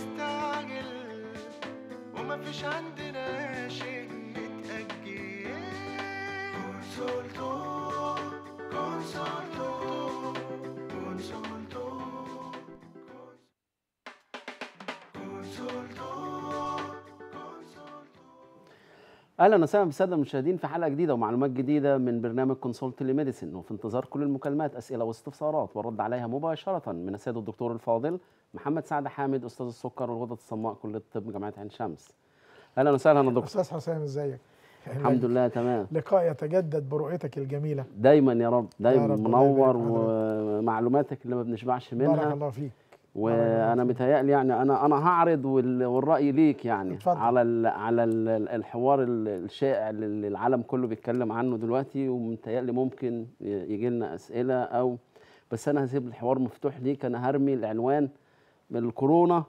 نستعجل ومفيش عندنا شيء نتأجل. كونسولتو كونسولتو كونسولتو كونسولتو. اهلا وسهلا بالساده المشاهدين في حلقه جديده ومعلومات جديده من برنامج كونسولت لميديسن، وفي انتظار كل المكالمات اسئله واستفسارات والرد عليها مباشره من السيد الدكتور الفاضل محمد سعد حامد استاذ السكر والغدد الصماء كليه الطب جامعه عين شمس. اهلا وسهلا يا دكتور. استاذ حسام ازيك؟ الحمد لله تمام. لقاء يتجدد برؤيتك الجميله دايما يا رب، دايما منور ومعلوماتك اللي ما بنشبعش منها. بارك الله فيك. وانا متهيألي يعني انا هعرض والراي ليك يعني اتفضل. على الحوار الشائع اللي العالم كله بيتكلم عنه دلوقتي، ومتهيألي ممكن يجي لنا اسئله او بس انا هسيب الحوار مفتوح ليك. انا هرمي العنوان من الكورونا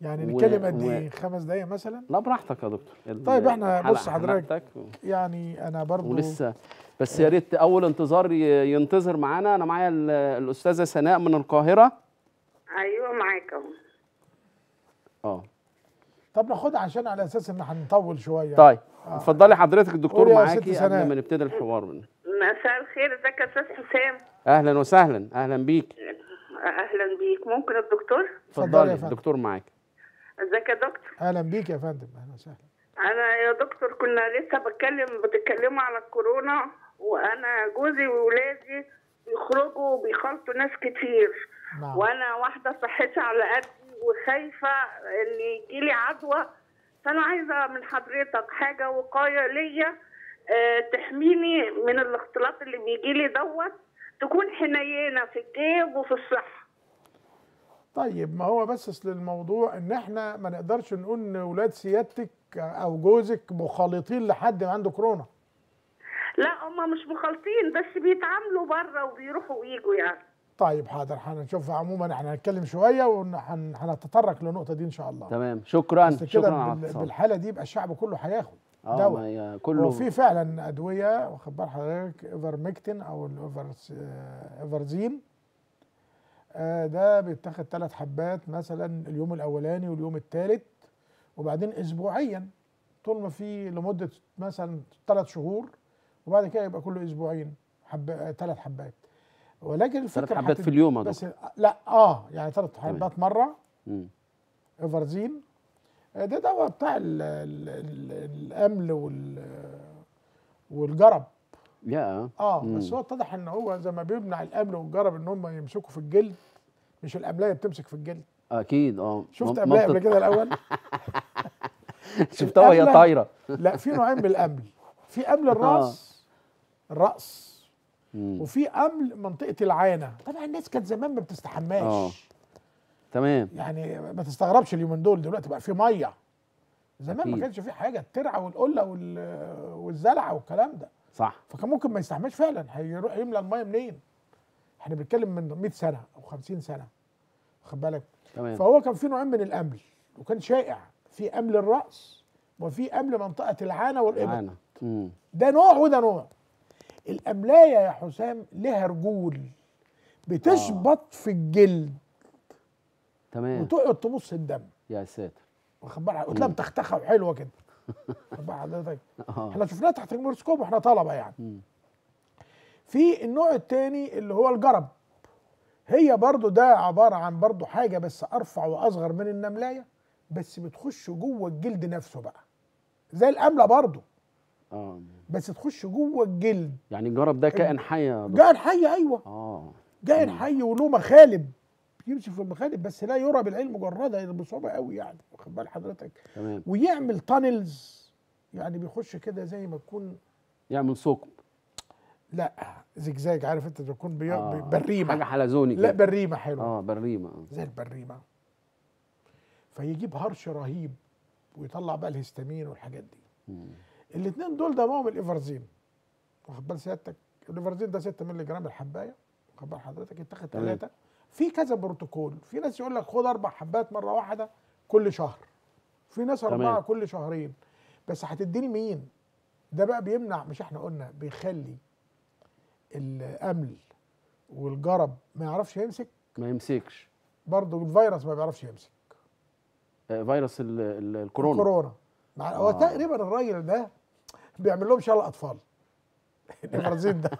يعني نتكلم قد ايه 5 دقايق مثلا؟ لا براحتك يا دكتور. طيب احنا بص حضرتك يعني انا برضو ولسه بس يا ريت اول انتظار ينتظر معانا. انا معايا الاستاذه سناء من القاهره. ايوه معاك اهو. طب ناخدها عشان على اساس ان هنطول شويه. طيب اتفضلي حضرتك الدكتور معاكي قبل ما نبتدي الحوار. مساء الخير، ازيك يا استاذ حسام؟ اهلا وسهلا. اهلا بيك. اهلا بيك. ممكن الدكتور؟ اتفضلي الدكتور معاك. ازيك يا دكتور؟ اهلا بيك يا فندم. اهلا وسهلا. انا يا دكتور كنا لسه بتتكلموا على الكورونا، وانا جوزي وولادي بيخرجوا وبيخلطوا ناس كتير. نعم. وانا واحده صحتي على قدي وخايفه ان يجيلي عدوى، فانا عايزه من حضرتك حاجه وقايه ليا تحميني من الاختلاط اللي بيجيلي دوت، تكون حنينه في الجيب وفي الصحه. طيب ما هو بس للموضوع ان احنا ما نقدرش نقول ان اولاد سيادتك او جوزك مخالطين لحد ما عنده كورونا. لا هم مش مخالطين بس بيتعاملوا بره وبيروحوا ويجوا يعني. طيب حاضر هنشوف. عموما احنا هنتكلم شويه وهنتطرق للنقطه دي ان شاء الله. تمام شكرا. بس شكرا. بالحاله دي يبقى الشعب كله هياخد دواء كله، وفي فعلا ادويه واخد بال حضرتك إيفرمكتين او إيفرزين ده بيتاخد 3 حبات مثلا اليوم الاولاني واليوم الثالث، وبعدين اسبوعيا طول ما في لمده مثلا 3 شهور، وبعد كده يبقى كله اسبوعين 3 حبات. ولكن الفكره 3 حبات في اليوم بس لا يعني 3 حبات مره إيفرزين ده دواء بتاع الامل والجرب. يا بس هو اتضح ان هو زي ما بيمنع الامل والجرب ان هم يمسكوا في الجلد، مش الاملايه بتمسك في الجلد اكيد. شفت املايه قبل كده الاول؟ شفتها وهي طايره. لا في نوعين من الامل، في امل الراس وفي امل منطقه العانه. طبعا الناس كانت زمان ما بتستحماش. تمام. يعني ما تستغربش اليومين دول دلوقتي بقى في ميه، زمان ما كانش في حاجه الترعه والقله والزلعه والكلام ده. صح. فكان ممكن ما يستحماش فعلا، هيروح يملى الميه منين؟ احنا بنتكلم من 100 سنه او 50 سنه واخد بالك؟ تمام. فهو كان في نوعين من الامل وكان شائع، في امل الراس وفي امل منطقه العانه والابط. ده نوع وده نوع. الأملاية يا حسام لها رجول بتشبط في الجلد. تمام. وتقعد تمص الدم. يا ساتر. واخد بالك؟ وتلاقيها متختخه وحلوه كده. واخد بال حضرتك؟ احنا شفناها تحت الميكروسكوب واحنا طلبه يعني. في النوع الثاني اللي هو الجرب. هي برضو ده عباره عن برضو حاجه بس ارفع واصغر من النملايه، بس بتخش جوه الجلد نفسه بقى. زي الأملة برضو. بس تخش جوه الجلد. يعني الجرب ده كائن حي. كائن حي ايوه. كائن حي وله مخالب، يمشي في المخالب بس لا يرى بالعين المجرده بصعوبه قوي يعني واخد بال حضرتك؟ تمام. ويعمل تانلز، يعني بيخش كده زي ما تكون يعمل ثقب. لا زجزاج، عارف انت تكون بريمه حاجه حلزوني. لا بريمه حلوه. بريمه زي البريمه. فيجيب هرش رهيب ويطلع بقى الهستامين والحاجات دي. الاثنين دول ده معهم الإيفرزين واخد بال سيادتك؟ الإيفرزين ده 6 مللي جرام الحبايه واخد بال حضرتك؟ يتاخد 3 في كذا بروتوكول. في ناس يقول لك خد 4 حبات مره واحده كل شهر، في ناس 4 كل شهرين. بس هتديني مين؟ ده بقى بيمنع، مش احنا قلنا بيخلي الامل والجرب ما يعرفش يمسك. ما يمسكش برضه الفيروس، ما بيعرفش يمسك. فيروس الكورونا. الكورونا هو تقريبا الراجل ده بيعمل لهم شلة اطفال. الإيفرزين ده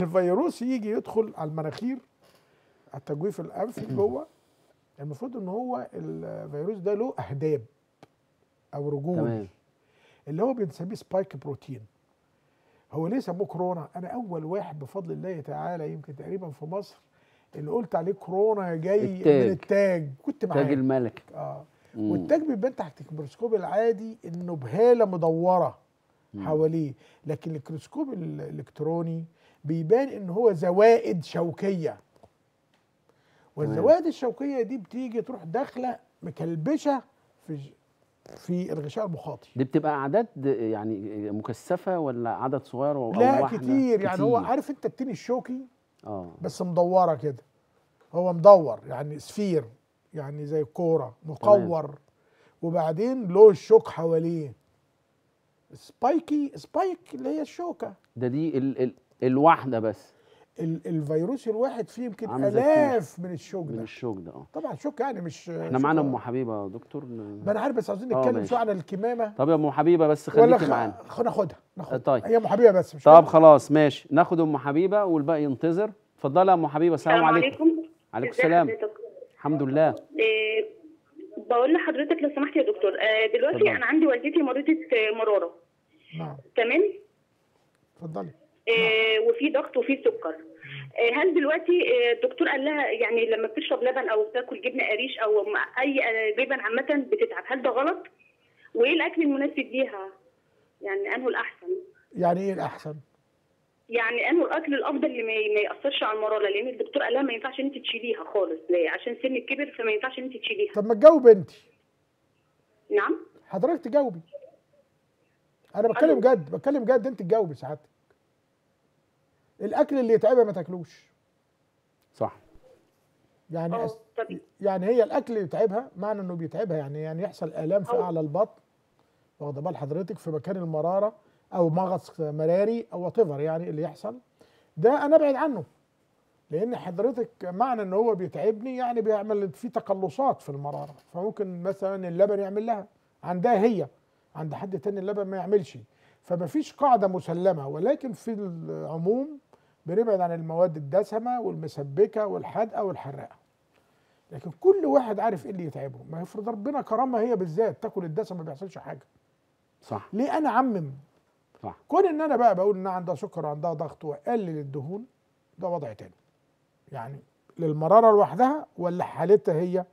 الفيروس يجي يدخل على المناخير، على التجويف الانفي جوه. المفروض ان هو الفيروس ده له اهداب او رجول اللي هو بنسميه سبايك بروتين. هو ليه سموه كورونا؟ انا اول واحد بفضل الله تعالى يمكن تقريبا في مصر اللي قلت عليه كورونا جاي من التاج، كنت معاه تاج الملك. والتاج بيبان تحت الميكروسكوب العادي انه بهاله مدوره حواليه، لكن الميكروسكوب الالكتروني بيبان ان هو زوائد شوكيه، والزوائد الشوكيه دي بتيجي تروح داخله مكلبشه في الغشاء المخاطي. دي بتبقى اعداد يعني مكثفه ولا عدد صغير او لا واحده؟ لا كتير، يعني هو عارف انت التين الشوكي بس مدوره كده، هو مدور يعني سفير، يعني زي الكوره مقور، وبعدين له الشوك حواليه سبايكي. سبايك اللي هي الشوكه ده، دي ال الواحده بس. الفيروس الواحد فيه يمكن الاف من الشوك ده، من الشوك ده. طبعا شوك يعني مش احنا معانا ام حبيبه يا دكتور. ما انا عارف، بس عاوزين نتكلم شويه عن الكمامه. طب يا ام حبيبه بس خليكي معانا ناخدها. طيب هي ام حبيبه بس مش طب خلاص ماشي، ناخد ام حبيبه والباقي ينتظر. اتفضلي يا ام حبيبه. السلام عليكم. وعليكم السلام. الحمد لله. بقول لحضرتك لو سمحت يا دكتور، دلوقتي انا عندي والدتي مريضه مراره. نعم. تمام. اتفضلي. وفي ضغط وفي سكر. هل دلوقتي الدكتور قال لها يعني لما بتشرب لبن او بتاكل جبنه قريش او اي لبن عامه بتتعب، هل ده غلط؟ وايه الاكل المناسب ليها؟ يعني انه الاحسن. يعني ايه الاحسن؟ يعني انه الاكل الافضل اللي ما ياثرش على المراره، لان الدكتور قال لها ما ينفعش ان انت تشيليها خالص عشان سنك كبر، فما ينفعش ان انت تشيليها. طب ما تجاوبي انت. نعم؟ حضرتك تجاوبي. انا بتكلم جد، بتكلم جد، انت تجاوبي ساعتك. الاكل اللي يتعبها ما تاكلوش. صح. يعني يعني هي الاكل اللي يتعبها، معنى انه بيتعبها يعني يحصل الام في اعلى البطن، واخده بال حضرتك، في مكان المراره او مغص مراري او وات ايفر، يعني اللي يحصل ده انا ابعد عنه، لان حضرتك معنى ان هو بيتعبني يعني بيعمل في تقلصات في المراره، فممكن مثلا اللبن يعمل لها عندها هي، عند حد تاني اللبن ما يعملش، فما فيش قاعده مسلمه، ولكن في العموم بنبعد عن المواد الدسمه والمسبكه والحادقه والحراقه. لكن كل واحد عارف ايه اللي يتعبه، ما يفرض ربنا كرمها هي بالذات تاكل الدسم ما بيحصلش حاجه. صح. ليه انا عمم؟ صح. كون ان انا بقى بقول انها عندها سكر وعندها ضغط واقلل الدهون، ده وضع تاني. يعني للمراره لوحدها ولا حالتها هي؟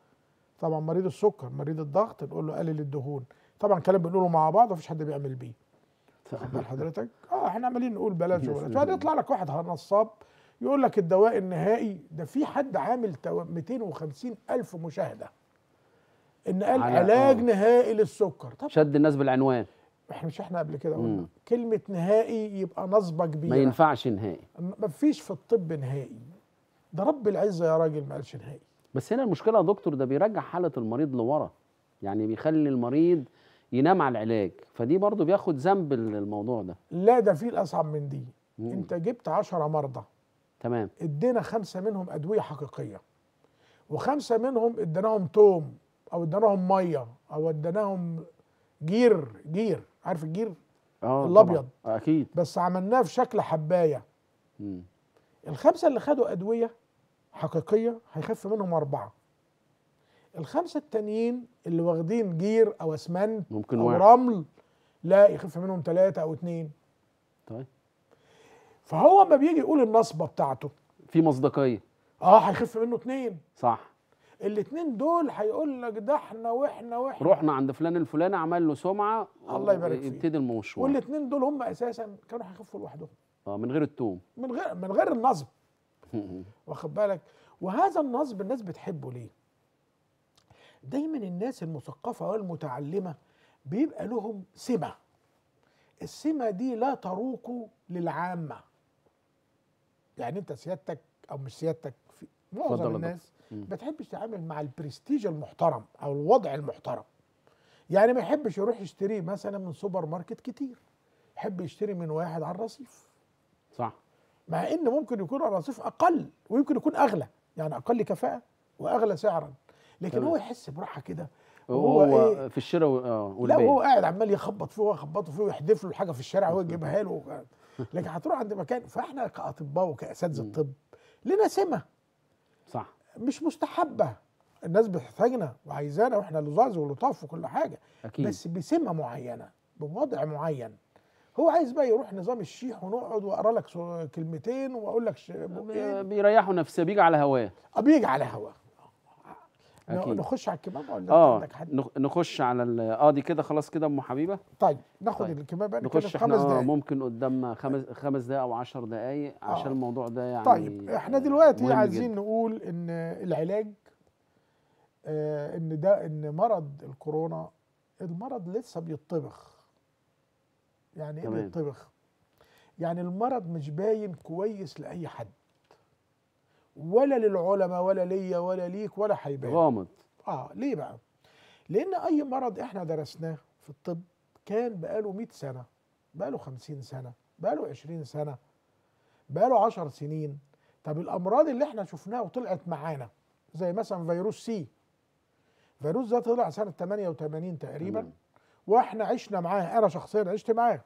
طبعا مريض السكر، مريض الضغط، نقول له قلل الدهون. طبعا الكلام بنقوله مع بعض مفيش حد بيعمل بيه. تخيل حضرتك احنا عمالين نقول بلاش وبلاش، بعدين يطلع لك واحد نصاب يقول لك الدواء النهائي ده. في حد عامل 250,000 مشاهده ان قال علاج نهائي للسكر. طب شد الناس بالعنوان. احنا قبل كده قلنا كلمه نهائي يبقى نصبه كبيره، ما ينفعش نهائي، ما فيش في الطب نهائي، ده رب العزه يا راجل ما قالش نهائي. بس هنا المشكله يا دكتور ده بيرجع حاله المريض لورا، يعني بيخلي المريض ينام على العلاج، فدي برضه بياخد ذنب الموضوع ده. لا ده في الاصعب من دي. انت جبت 10 مرضى، تمام، ادينا 5 منهم ادويه حقيقيه، و5 منهم اديناهم توم او اديناهم ميه او اديناهم جير، عارف الجير الابيض؟ اكيد. بس عملناه في شكل حبايه. ال5 اللي خدوا ادويه حقيقيه هيخف منهم 4. ال5 التانيين اللي واخدين جير او اسمنت او رمل لا يخف منهم 3 أو 2. طيب فهو ما بيجي يقول النصبه بتاعته في مصداقيه، هيخف منه 2. صح. الاثنين دول هيقول لك ده احنا واحنا رحنا عند فلان الفلاني عمل له سمعه، الله يبارك فيه، يبتدي المشوار. والاثنين دول هم اساسا كانوا هيخفوا لوحدهم من غير التوم، من غير النصب. واخد بالك؟ وهذا النصب الناس بتحبه ليه؟ دايما الناس المثقفه والمتعلمه بيبقى لهم سمه، السمه دي لا تروق للعامه. يعني انت سيادتك او مش سيادتك، في معظم الناس ما تحبش تتعامل مع البرستيج المحترم او الوضع المحترم، يعني ما يحبش يروح يشتري مثلا من سوبر ماركت كتير، يحب يشتري من واحد على الرصيف. صح. مع ان ممكن يكون الرصيف اقل ويمكن يكون اغلى، يعني اقل كفاءه واغلى سعرا، لكن هو يحس براحه كده وهو إيه؟ في الشراء والبيع. لا هو قاعد عمال يخبط فيه ويخبطه فيه ويحدف له الحاجه في الشارع وهو يجيبها له. لكن هتروح عند مكان، فاحنا كاطباء وكاساتذه الطب لنا سمه صح مش مستحبه، الناس بتحتاجنا وعايزانا واحنا لزاز ولطاف وكل حاجه أكيد. بس بسمه معينه بوضع معين. هو عايز بقى يروح نظام الشيح ونقعد واقرا لك كلمتين واقول لك بيريحوا نفسه، بيجي على هواه أكيد. نخش على الكمامه ولا عندك حد؟ نخش على دي كده خلاص كده ام حبيبه. طيب ناخد الكمامه انا كده في 5 دقائق، ممكن قدامنا 5 دقائق او 10 دقائق عشان الموضوع ده يعني. طيب احنا دلوقتي عايزين نقول ان العلاج ان ده ان مرض الكورونا المرض لسه بيطبخ. يعني ايه بيطبخ؟ يعني المرض مش باين كويس لاي حد ولا للعلماء ولا ليا ولا ليك ولا هيبان غامض. ليه بقى؟ لأن أي مرض إحنا درسناه في الطب كان بقاله 100 سنة، بقاله 50 سنة، بقاله 20 سنة، بقاله 10 سنين. طب الأمراض اللي إحنا شفناها وطلعت معانا زي مثلا فيروس سي، فيروس ده طلع سنة 88 تقريبا وإحنا عشنا معاه، أنا شخصيا عشت معاه.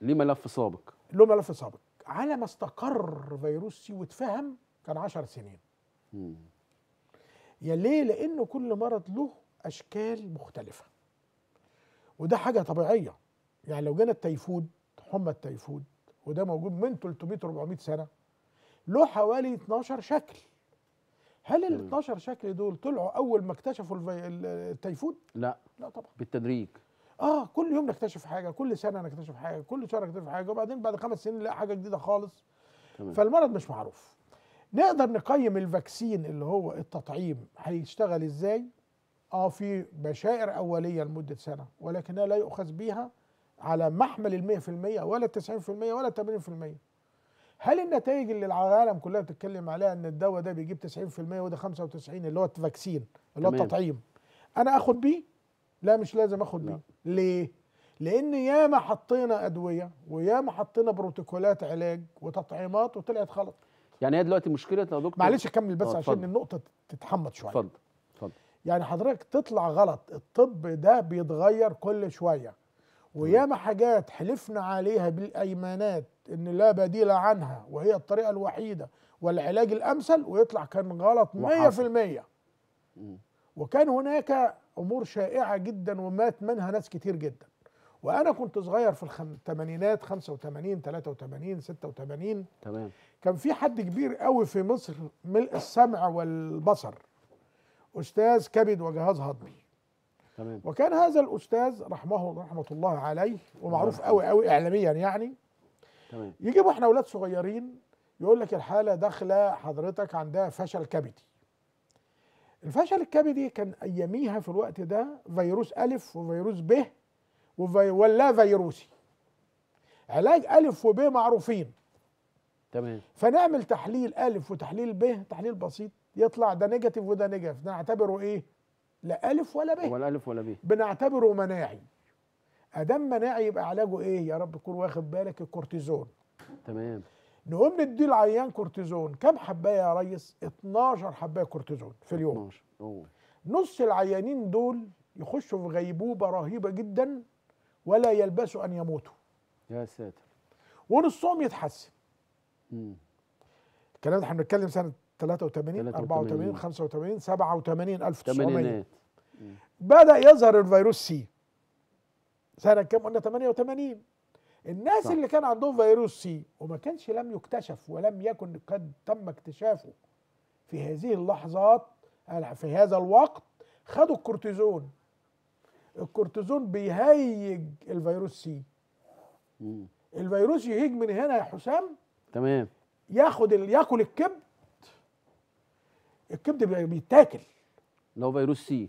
ليه ملف سابق؟ له ملف سابق. على ما استقر فيروس سي واتفهم كان 10 سنين. يا ليه؟ لأنه كل مرض له أشكال مختلفة وده حاجة طبيعية. يعني لو جينا التيفود، حمى التيفود، وده موجود من 300-400 سنة، له حوالي 12 شكل. هل ال 12 شكل دول طلعوا أول ما اكتشفوا التيفود؟ لا لا طبعا، بالتدريج. كل يوم نكتشف حاجة، كل سنة نكتشف حاجة، كل شهر نكتشف حاجة، وبعدين بعد 5 سنين نلاقي حاجة جديدة خالص. فالمرض مش معروف. نقدر نقيم الفاكسين اللي هو التطعيم هيشتغل ازاي؟ في بشائر اوليه لمده سنه، ولكنها لا يؤخذ بيها على محمل ال 100% ولا ال 90% ولا ال 80%. هل النتائج اللي العالم كلها بتتكلم عليها ان الدواء ده بيجيب 90% وده 95 اللي هو الفاكسين اللي هو التطعيم، انا اخد بيه؟ لا مش لازم اخد بيه. ليه؟ لان ياما حطينا ادويه وياما حطينا بروتوكولات علاج وتطعيمات وطلعت غلط. يعني هي دلوقتي مشكله يا دكتور، معلش اكمل بس عشان النقطه تتحمض شويه. اتفضل اتفضل. يعني حضرتك تطلع غلط، الطب ده بيتغير كل شويه وياما حاجات حلفنا عليها بالايمانات ان لا بديل عنها وهي الطريقه الوحيده والعلاج الامثل ويطلع كان غلط 100%. وكان هناك امور شائعه جدا ومات منها ناس كتير جدا. وانا كنت صغير في الثمانينات 85 83 86 تمام. كان في حد كبير قوي في مصر ملء السمع والبصر، استاذ كبد وجهاز هضمي تمام. وكان هذا الاستاذ رحمه الله عليه ومعروف قوي قوي اعلاميا يعني تمام. يجيبوا احنا اولاد صغيرين يقول لك الحاله داخله حضرتك عندها فشل كبدي. الفشل الكبدي كان اياميها في الوقت ده فيروس الف وفيروس ب ولا فيروسي. علاج ألف وب معروفين تمام. فنعمل تحليل ألف وتحليل ب، تحليل بسيط يطلع ده نيجاتيف وده نيجاتيف، نعتبره إيه؟ لا ألف ولا ب. ولا ألف ولا ب. بنعتبره مناعي. أدام مناعي يبقى علاجه إيه؟ يا رب تكون واخد بالك، الكورتيزون تمام. نقوم ندي العيان كورتيزون، كم حباية يا ريس؟ 12 حباية كورتيزون في اليوم. 12 نص العيانين دول يخشوا في غيبوبة رهيبة جدا ولا يلبسوا أن يموتوا. يا ساتر. ونصهم يتحسن. الكلام ده احنا بنتكلم سنة 83 84 85 87 1900. بدأ يظهر الفيروس سي. سنة كام قلنا؟ 88. الناس صح. اللي كان عندهم فيروس سي وما كانش لم يكتشف ولم يكن قد تم اكتشافه في هذه اللحظات في هذا الوقت خدوا الكورتيزون. الكورتيزون بيهيج الفيروس سي. الفيروس يهيج من هنا يا حسام تمام، ياخد ياكل الكبد، الكبد بيتاكل لو فيروس سي.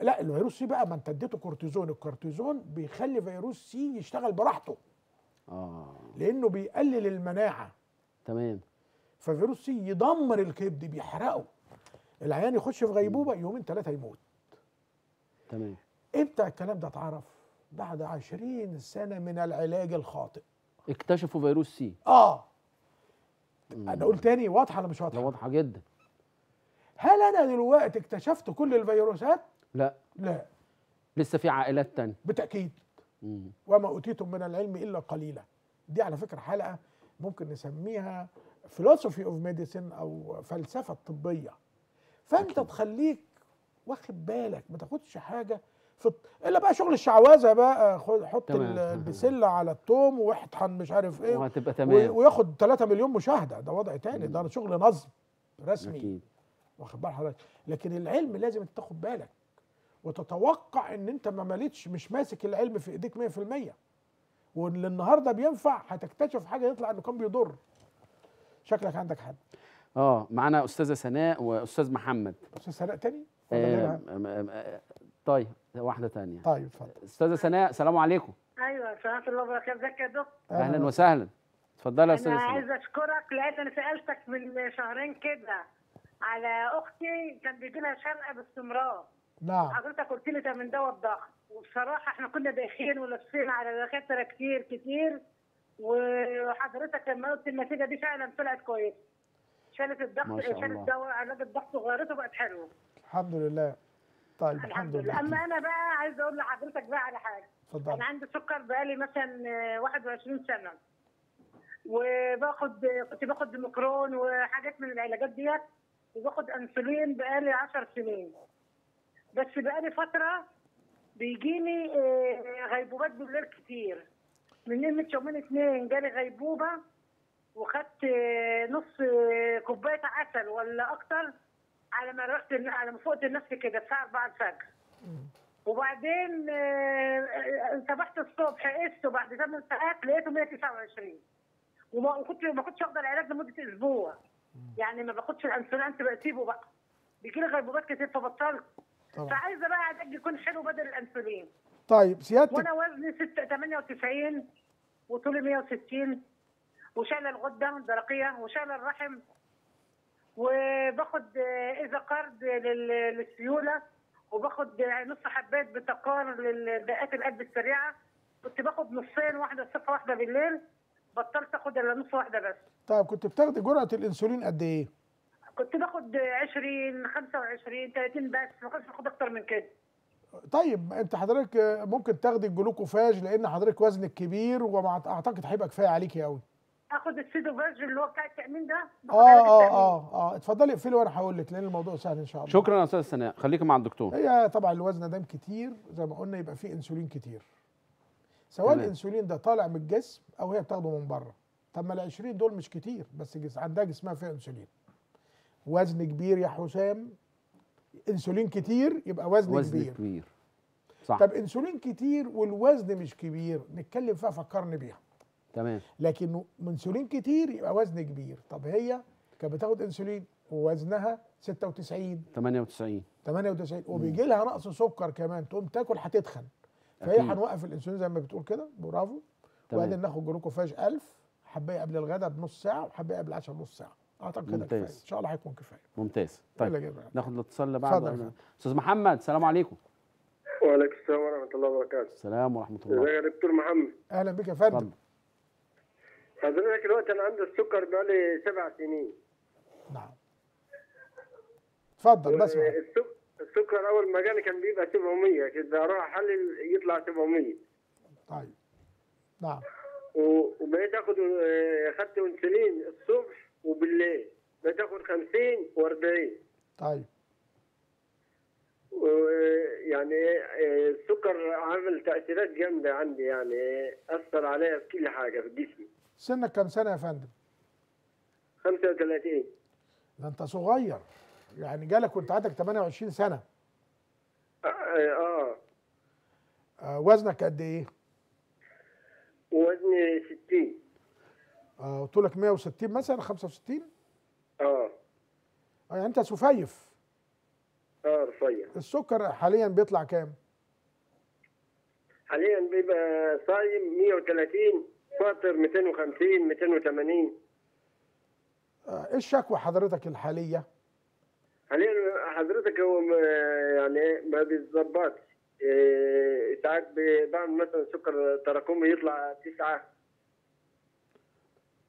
لا الفيروس سي بقى ما انت اديته كورتيزون، الكورتيزون بيخلي فيروس سي يشتغل براحته لانه بيقلل المناعه تمام. ففيروس سي يدمر الكبد، بيحرقه، العيان يخش في غيبوبه يومين 3 يموت تمام. امتى الكلام ده اتعرف؟ بعد 20 سنة من العلاج الخاطئ اكتشفوا فيروس سي. انا اقول تاني، واضحة ولا مش واضحة؟ واضحة جدا. هل انا دلوقتي اكتشفت كل الفيروسات؟ لا لا، لسه في عائلات تانية بالتاكيد. وما اوتيتم من العلم الا قليلا. دي على فكره حلقه ممكن نسميها فلسفي اوف ميديسين او فلسفه طبيه. فانت تخليك واخد بالك، ما تاخدش حاجه الا بقى شغل الشعوذه بقى، حط البسله على التوم واطحن مش عارف ايه وهتبقى تمام، وياخد 3 مليون مشاهده. ده وضع تاني، ده شغل نظم رسمي أكيد. واخد بال حضرتك؟ لكن العلم لازم انت تاخد بالك وتتوقع ان انت ما مالتش، مش ماسك العلم في ايديك 100%، واللي النهارده بينفع هتكتشف حاجه يطلع انه كان بيضر. شكلك عندك حد. معانا استاذه سناء واستاذ محمد. استاذ سناء تاني؟ طيب واحده تانية. طيب اتفضل. استاذه سناء السلام عليكم. ايوه سلام الله وبركاته. ازيك يا دكتور؟ اهلا وسهلا، اتفضلي يا استاذه سناء. انا عايزه اشكرك، لقيت انا سالتك من شهرين كده على اختي كان بيجي لها شنقه باستمرار. نعم. حضرتك قلت لي ده من دواء الضغط، وبصراحه احنا كنا داخلين ولفينا على دكاتره كتير كتير، وحضرتك لما قلت النتيجه دي فعلا طلعت كويسه. شالت الضغط، شالت دواء علاج الضغط وغيرته بقت حلوه. الحمد لله. طيب الحمد لله. اما انا بقى عايزه اقول لحضرتك بقى على حاجه. اتفضل. انا عندي سكر بقالي مثلا 21 سنه. كنت باخد ديمكرون وحاجات من العلاجات ديت، وباخد انسولين بقالي 10 سنين. بس بقالي فتره بيجيني غيبوبات بالليل كتير. من يومين 2 جالي غيبوبه، وخدت نص كوبايه عسل ولا اكتر على ما رحت، على ما فقت نفسي كده الساعه 4 الفجر. وبعدين انتبهت الصبح، قسته بعد 8 ساعات لقيته 129، وما كنتش اخد العلاج لمده اسبوع. يعني ما باخدش الانسولين بسيبه بقى، بيجي لي غيبوبات كتير فبطلت. فعايزه بقى علاج يكون حلو بدل الانسولين. طيب سيادتك، وانا وزني 98 وطولي 160، وشايله الغده الدرقيه وشايله الرحم، وباخد اذا قرض للسيوله، وباخد نص حبات بتقار لدقات القلب السريعه. كنت باخد نصين، واحده الصبح واحده بالليل، بطلت اخد الا نص واحده بس. طيب كنت بتاخدي جرعه الانسولين قد ايه؟ كنت باخد 20 25 30 بس، ما كنتش باخد اكتر من كده. طيب انت حضرتك ممكن تاخدي الجلوكوفاج، لان حضرتك وزنك كبير واعتقد هيبقى كفايه عليكي قوي. اخد السيدوفاج اللي هو بتاع التامين ده. اتفضلي اقفلي وانا هقول لك، لان الموضوع سهل ان شاء الله. شكرا يا استاذ سناء، خليكي مع الدكتور. هي طبعا الوزن دام كتير زي ما قلنا، يبقى فيه انسولين كتير، سواء الانسولين ده طالع من الجسم او هي بتاخده من بره. طب ما ال 20 دول مش كتير، بس عندها جسمها فيها انسولين. وزن كبير يا حسام، انسولين كتير يبقى وزن كبير. صح. طب انسولين كتير والوزن مش كبير نتكلم فيها، فكرني بيها. تمام. لكن انسولين كتير يبقى وزن كبير. طب هي كانت بتاخد انسولين ووزنها 98 وبيجي لها نقص سكر كمان، تقوم تاكل هتتخن، فهي هنوقف الانسولين زي ما بتقول كده. برافو. وبعدين ناخد جلوكوفاج 1000 حبايه قبل الغداء بنص ساعه، وحبايه قبل العشاء بنص ساعه. اعتقد كده كفايه، ان شاء الله هيكون كفايه. ممتاز. طيب ناخد الاتصال اللي بعده. استاذ محمد السلام عليكم. وعليكم السلام ورحمه الله وبركاته. السلام ورحمه الله. ازيك يا دكتور محمد؟ اهلا بك يا فندم. حضرتك دلوقتي انا عندي السكر بقالي 7 سنين. نعم. اتفضل. بس السكر اول ما جالي كان بيبقى 700 كده، اروح احلل يطلع 700. طيب. نعم. وبقيت اخدت انسولين الصبح وبالليل، بتاخد 50 و40. طيب. يعني السكر عامل تأثيرات جامدة عندي، يعني أثر عليا في كل حاجة في جسمي. سنك كم سنة يا فندم؟ 35. ده أنت صغير، يعني جالك وأنت عندك 28 سنة. وزنك قد إيه؟ وزني 60. طولك 160 مثلا، 65. يعني انت سفيف. رفيع. السكر حاليا بيطلع كام؟ حاليا بيبقى صايم 130، فاطر 250 280. ايه الشكوى حضرتك الحاليه؟ حاليا حضرتك هو يعني ما بيتظبطش. ساعات بعمل مثلا سكر تراكمي يطلع 9.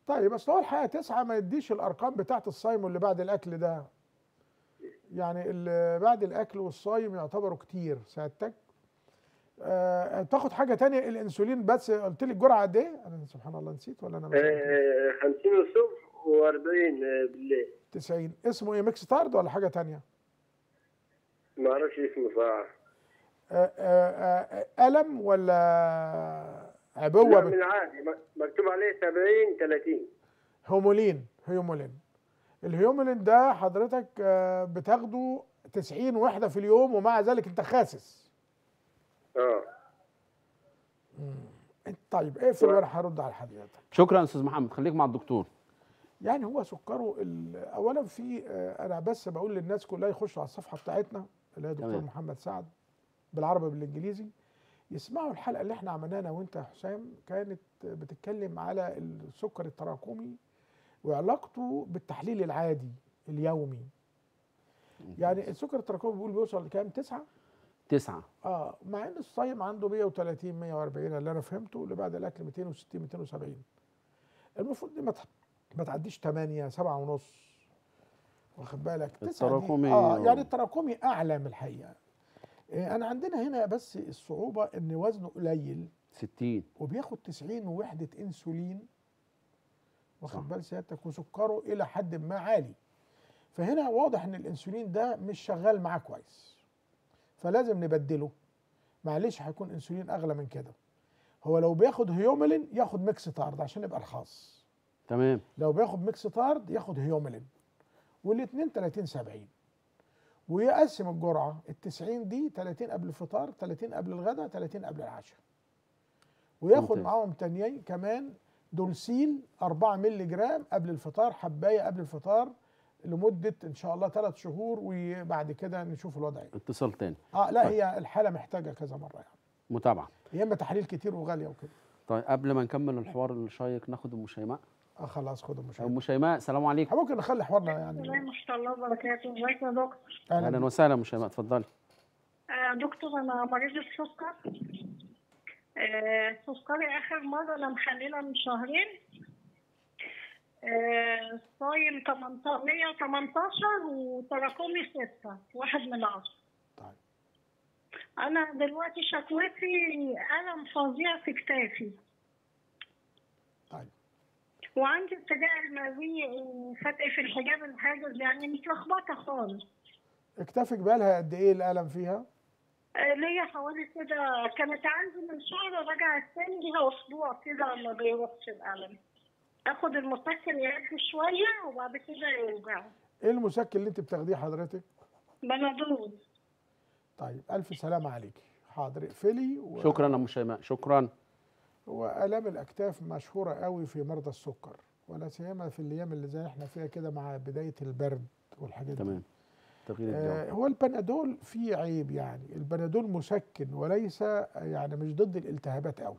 طيب بس هو الحقيقه 9 ما يديش الارقام بتاعت الصايم واللي بعد الاكل ده. يعني اللي بعد الاكل والصايم يعتبروا كتير سعادتك. تاخد حاجه ثانيه الانسولين بس. قلت لي الجرعه قد ايه؟ انا سبحان الله نسيت ولا انا 50 الصبح و40 بالليل 90. اسمه ايه؟ ميكستارد ولا حاجه ثانيه؟ ما اعرفش اسمه صراحه. الم ولا عبوه؟ لا من عادي مكتوب عليه 70 30. هيوميولين. هيوميولين الهيوميولين ده حضرتك بتاخده 90 وحده في اليوم ومع ذلك انت خاسس. اه طيب اقفل وانا هرد على حضرتك. شكرا استاذ محمد، خليك مع الدكتور. يعني هو سكره اولا في انا بس بقول للناس كلها يخشوا على الصفحه بتاعتنا اللي هي دكتور محمد سعد بالعربي بالانجليزي، يسمعوا الحلقه اللي احنا عملناها انا وانت يا حسام، كانت بتتكلم على السكر التراكمي وعلاقته بالتحليل العادي اليومي. يعني السكر التراكمي بيقول بيوصل لكام؟ 9 مع ان الصايم عنده 130 140 اللي انا فهمته، اللي بعد الاكل 260 270. المفروض دي ما تعديش 8 7.5 واخد بالك؟ 9 التراكمي يعني التراكمي اعلى من الحقيقه. انا عندنا هنا بس الصعوبه ان وزنه قليل 60 وبياخد 90 وحده انسولين واخد بال سيادتك، وسكره الى حد ما عالي، فهنا واضح ان الانسولين ده مش شغال معاه كويس، فلازم نبدله. معلش هيكون انسولين اغلى من كده. هو لو بياخد هيوميلين ياخد ميكستارد عشان يبقى رخاص. تمام. لو بياخد ميكستارد ياخد هيوميلين، والاثنين 30 70 ويقسم الجرعه. ال 90 دي 30 قبل الفطار، 30 قبل الغداء، 30 قبل العشاء، وياخد معاهم تانيين كمان دولسين 4 مللي جرام قبل الفطار، حبايه قبل الفطار لمده ان شاء الله 3 شهور، وبعد كده نشوف الوضع ايه. اتصال تاني. لا طيب. هي الحاله محتاجه كذا مره يعني متابعه، يا اما تحليل كتير وغاليه وكده. طيب قبل ما نكمل الحوار الشيق ناخد ام شيماء. خلاص خد ام شيماء. ام شيماء السلام عليكم. ممكن نخلي حوارنا يعني. بسم الله ما شاء الله وبركاته. ازيك يا دكتور؟ اهلا وسهلا ام شيماء اتفضلي. دكتور انا مريضه بسكر، سكري اخر مره انا محلله من شهرين، صايم 118 وتراكمي 6.1. طيب انا دلوقتي شكوتي الم فظيع في كتافي. طيب وعندي ارتجاع المريء وفتق في الحجاب الحاجز، يعني متلخبطه خالص. اكتافك بقالها قد ايه الالم فيها؟ ليا حوالي كده، كانت عندي من شهر رجعت تاني، ليها اسبوع كده ما بيروحش الالم. اخد المسكن يعدي شويه وبعد كده يرجعوا. ايه المسكن اللي انت بتاخديه حضرتك؟ بنادول. طيب الف سلامه عليكي. حاضر اقفلي شكرا يا ام شيماء. شكرا. والام الاكتاف مشهوره قوي في مرضى السكر، ولا سيما في الايام اللي زي احنا فيها كده مع بدايه البرد والحاجات دي. تمام. هو البنادول فيه عيب، يعني البنادول مسكن وليس يعني مش ضد الالتهابات قوي،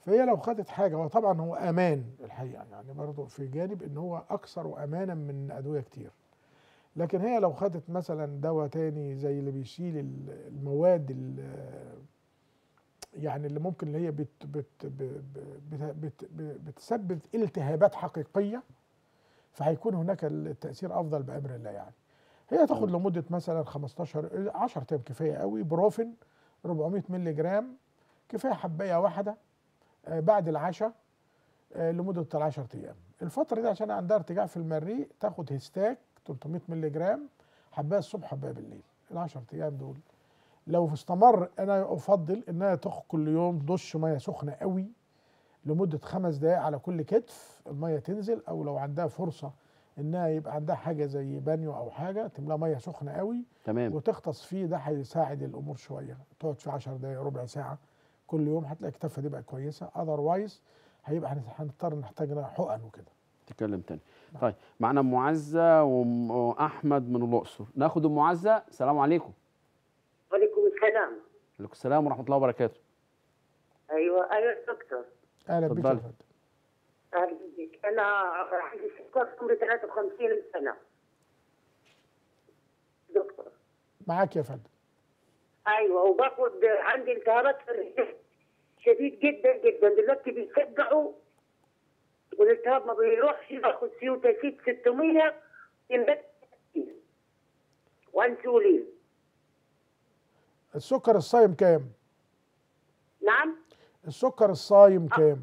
فهي لو خدت حاجه، وطبعا هو امان الحقيقه يعني برضه في جانب ان هو اكثر امانا من ادويه كتير، لكن هي لو خدت مثلا دواء تاني زي اللي بيشيل المواد يعني اللي ممكن اللي هي بت بت بت بت بت بتسبب التهابات حقيقيه، فهيكون هناك التاثير افضل بامر الله. يعني هي تاخد لمده مثلا 10 ايام كفايه قوي. بروفين 400 مللي جرام كفايه، حبايه واحده بعد العشاء لمده 10 ايام. الفتره دي عشان عندها ارتجاع في المريء تاخد هيستاك 300 مللي جرام، حبايه الصبح حبايه بالليل ال10 ايام دول. لو استمر انا افضل انها تاخد كل يوم دش ميه سخنه قوي لمده 5 دقائق على كل كتف، الميه تنزل، او لو عندها فرصه انها يبقى عندها حاجه زي بانيو او حاجه تملى ميه سخنه قوي. تمام. وتغطس فيه، ده هيساعد الامور شويه. تقعد فيه 10 دقائق ربع ساعه كل يوم، هتلاقي كتفها دي بقى كويسه. اذروايز هيبقى هنضطر نحتاج حقن وكده. تتكلم تاني. نعم. طيب معانا ام معزه واحمد من الاقصر. ناخد ام معزه. السلام عليكم. وعليكم السلام. وعليكم السلام ورحمه الله وبركاته. ايوه دكتور. اهلا بيك. اتفضلي. أنا عندي سكر عمري 53 سنة دكتور. معاك يا فندم. أيوه وباخد عندي التهابات في الرجل شديد جدا جدا، دلوقتي بيشجعوا والالتهاب ما بيروحش، باخد سيوتاسيد 600 إنبات. وأنسولين. السكر الصايم كام؟ نعم؟ السكر الصايم كام؟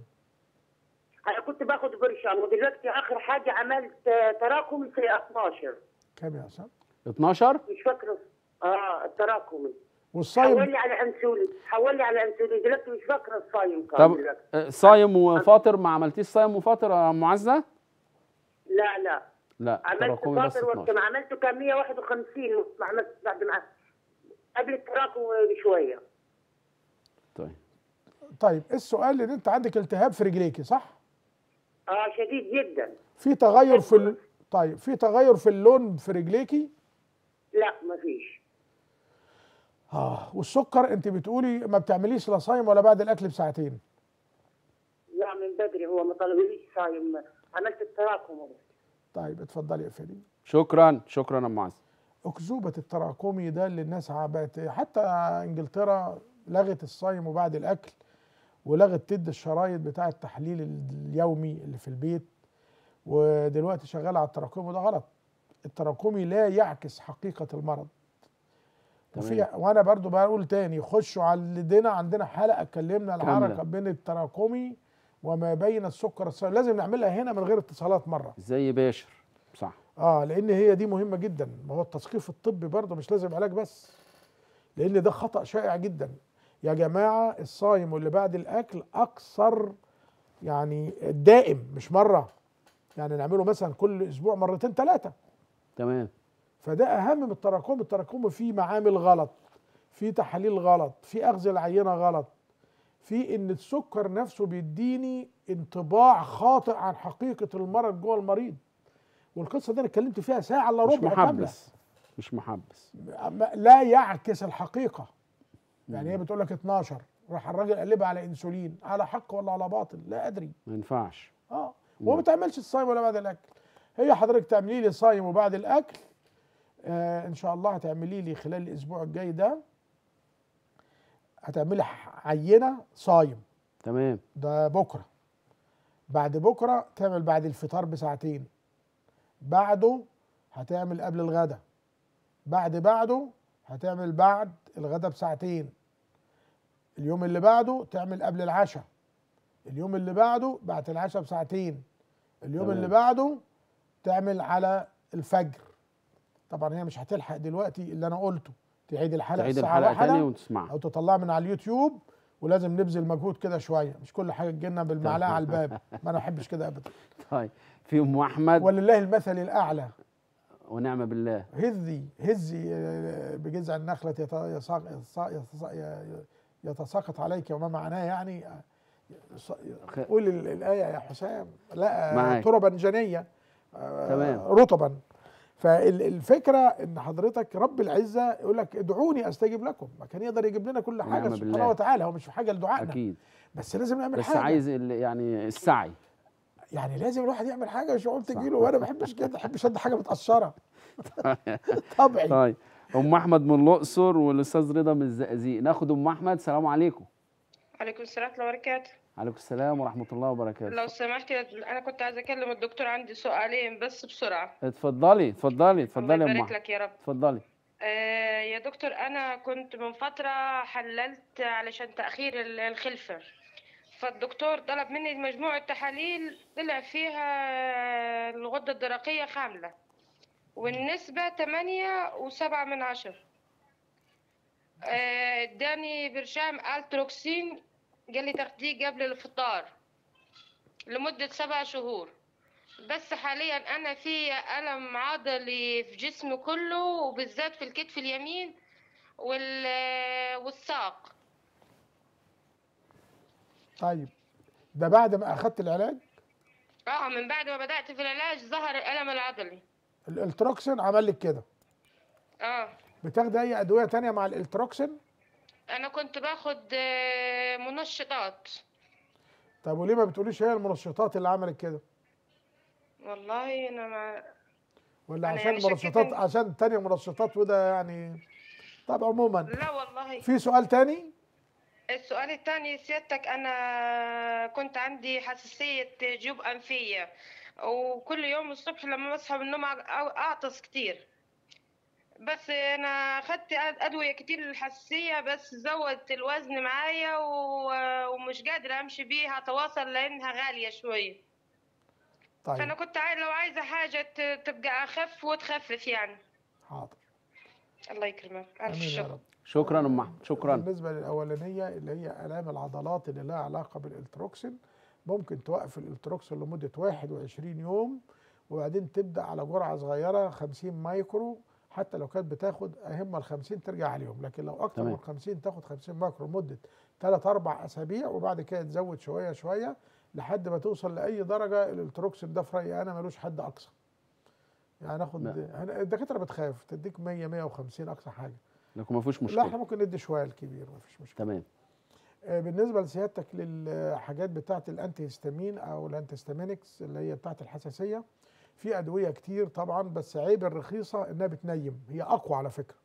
أنا كنت باخد برشام، ودلوقتي آخر حاجة عملت تراكم في 12. كام يا حسام؟ 12؟ مش فاكرة. التراكمي. والصايم حولي على أنسولين، دلوقتي مش فاكرة الصايم كام. طب دلوقتي صايم وفاطر ما عملتيش صايم وفاطر يا أم معزة؟ لا لا لا، عملت فاطر وقت ما عملته كان 151 عملت بعد ما قبل التراكم بشوية. طيب السؤال ان انت عندك التهاب في رجليكي صح؟ شديد جدا. في تغير في طيب في تغير في اللون في رجليكي؟ لا مفيش. والسكر انت بتقولي ما بتعمليش لا صايم ولا بعد الاكل بساعتين؟ لا من بدري، هو ما طلبليش صايم، عملت التراكم. طيب اتفضلي اقفلي. شكرا شكرا يا ام معاذ. اكذوبه التراكمي ده اللي الناس عبت، حتى انجلترا لغت الصايم وبعد الاكل، ولغت تدي الشرايط بتاع التحليل اليومي اللي في البيت، ودلوقتي شغاله على التراكمي وده غلط. التراكمي لا يعكس حقيقه المرض. وفي وانا برضو بقول تاني خشوا على اللي عندنا حلقه اتكلمنا العركه بين التراكمي وما بين السكر الصايم، لازم نعملها هنا من غير اتصالات مره. زي باشر صح. لان هي دي مهمه جدا، ما هو التثقيف الطبي برضو مش لازم علاج بس. لان ده خطأ شائع جدا. يا جماعه الصايم واللي بعد الاكل اكثر يعني دائم مش مره، يعني نعمله مثلا كل اسبوع مرتين ثلاثه. تمام. فده اهم من التراكم، التراكم فيه معامل غلط، فيه تحاليل غلط، فيه اخذ العينه غلط، فيه ان السكر نفسه بيديني انطباع خاطئ عن حقيقه المرض جوه المريض. والقصه دي انا اتكلمت فيها ساعه الا ربع. مش محبس لا يعكس الحقيقه. يعني هي بتقول لك 12، راح الراجل قلبها على انسولين، على حق ولا على باطل؟ لا ادري. ما ينفعش. وما بتعملش الصايم ولا بعد الاكل. هي حضرتك تعملي لي صايم وبعد الاكل، ان شاء الله هتعملي لي خلال الاسبوع الجاي ده، هتعملي عينه صايم. تمام. ده بكره، بعد بكره تعمل بعد الفطار بساعتين، بعده هتعمل قبل الغداء، بعده هتعمل بعد الغداء بساعتين، اليوم اللي بعده تعمل قبل العشاء، اليوم اللي بعده بعد العشاء بساعتين، اليوم اللي بعده تعمل على الفجر. طبعا هي مش هتلحق دلوقتي اللي انا قلته، تعيد الحلقه تاني وتسمعها او تطلعها من على اليوتيوب، ولازم نبذل مجهود كده شويه، مش كل حاجه تجينا بالمعلقه على الباب، ما انا بحبش كده ابدا. طيب في ام احمد، ولله المثل الاعلى ونعم بالله، هزي بجذع النخلة يتساقط عليك وما معناه، يعني قول الآية يا حسام. لا تربا جنية رطبا. فالفكرة ان حضرتك رب العزة يقول لك ادعوني استجب لكم، ما كان يقدر يجيب لنا كل حاجة سبحانه وتعالى، هو مش في حاجة لدعائنا أكيد، بس لازم نعمل حاجة، بس عايز يعني السعي، يعني لازم الواحد يعمل حاجه شعور تجيله، وانا ما بحبش كده، ما بحبش ادي حاجه متقشره طبعي. طيب ام احمد من الاقصر والاستاذ رضا من الزقازيق، ناخد ام احمد. السلام عليكم. وعليكم السلام ورحمه الله وبركاته. وعليكم السلام ورحمه الله وبركاته. لو سمحتي انا كنت عايزه اكلم الدكتور، عندي سؤالين بس بسرعه. اتفضلي اتفضلي اتفضلي يا ام احمد. الله يبارك لك يا رب. اتفضلي. يا دكتور انا كنت من فتره حللت علشان تاخير الخلفه، فالدكتور طلب مني مجموعة تحاليل طلع فيها الغدة الدرقية خاملة والنسبة 8.7، اداني برشام التروكسين، قال لي تاخديه قبل الفطار لمدة 7 شهور، بس حاليا أنا في ألم عضلي في جسمي كله، وبالذات في الكتف اليمين والساق. طيب ده بعد ما اخدت العلاج؟ من بعد ما بدات في العلاج ظهر الالم العضلي. الالتروكسين عمل لك كده؟ بتاخدي اي ادويه ثانيه مع الالتروكسين؟ انا كنت باخد منشطات. طب وليه ما بتقوليش هي المنشطات اللي عملت كده؟ والله انا ما، ولا أنا عشان يعني منشطات، عشان ثانيه منشطات وده يعني. طب عموما لا والله. في سؤال ثاني؟ السؤال الثاني سيادتك، أنا كنت عندي حساسية جيوب أنفية، وكل يوم الصبح لما بصحى من النوم أعطس كتير، بس انا اخدت ادويه كتير للحساسيه بس زودت الوزن معايا ومش قادره امشي بيها اتواصل لانها غاليه شويه. طيب فانا كنت لو عايزه حاجه تبقى اخف وتخفف يعني. حاضر الله يكرمك، الف شكر. شكرا ام احمد، شكرا. بالنسبه للاولانيه اللي هي الام العضلات اللي لها علاقه بالالتروكسين، ممكن توقف الالتروكسين لمده 21 يوم وبعدين تبدا على جرعه صغيره 50 مايكرو، حتى لو كانت بتاخد اهم ال 50 ترجع عليهم، لكن لو اكتر من 50 تاخد 50 مايكرو مده 3-4 اسابيع، وبعد كده تزود شويه شويه لحد ما توصل لاي درجه الالتروكسين ده في رايي انا ملوش حد اقصى. يعني ناخد الدكاتره بتخاف تديك 100 150 اقصى حاجه. لكن ما فيش مشكله. لا احنا ممكن ندي شويه الكبير ما فيش مشكله. تمام. بالنسبه لسيادتك للحاجات بتاعه الانتي هيستامين او الانتي هيستامينكس اللي هي بتاعه الحساسيه، في ادويه كتير طبعا، بس عيب الرخيصه انها بتنيم، هي اقوى على فكره.